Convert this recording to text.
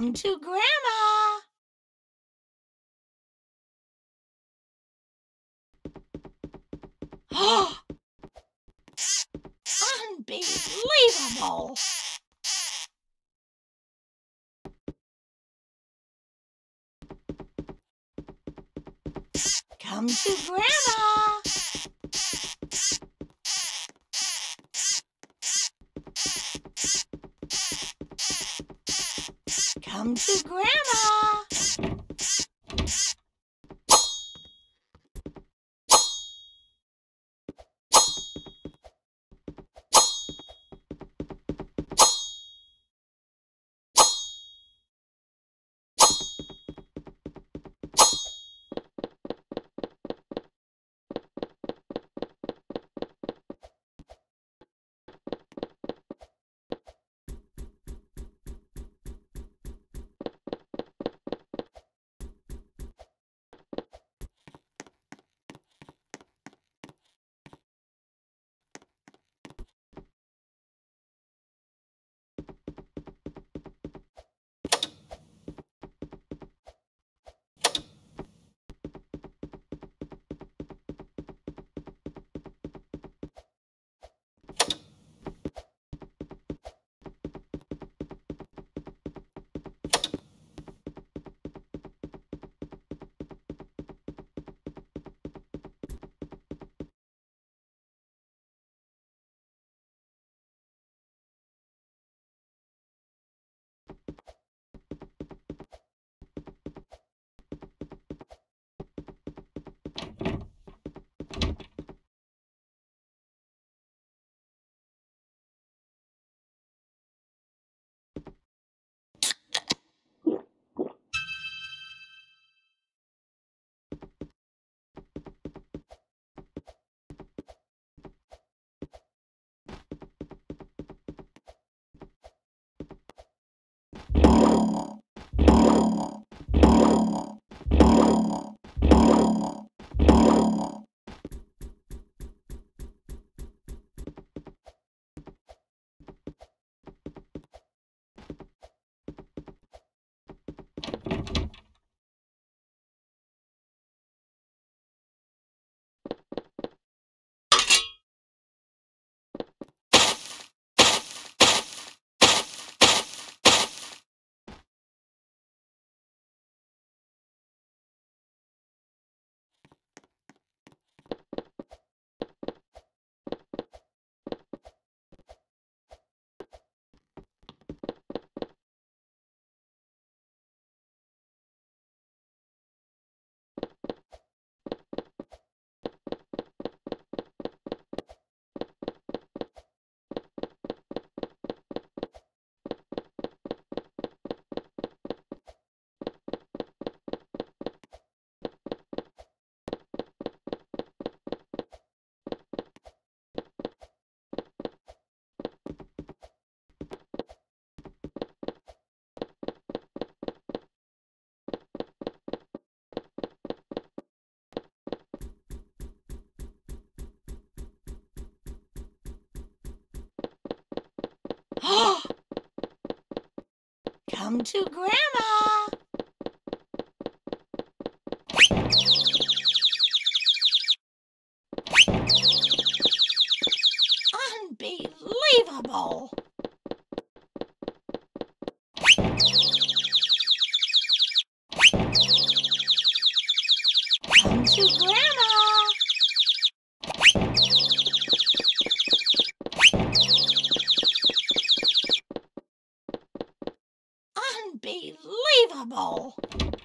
Welcome to Grandma! Oh! Unbelievable! Come to Grandma! Come to Grandma! Come to Grandma! Unbelievable! Come to Grandma! Unbelievable!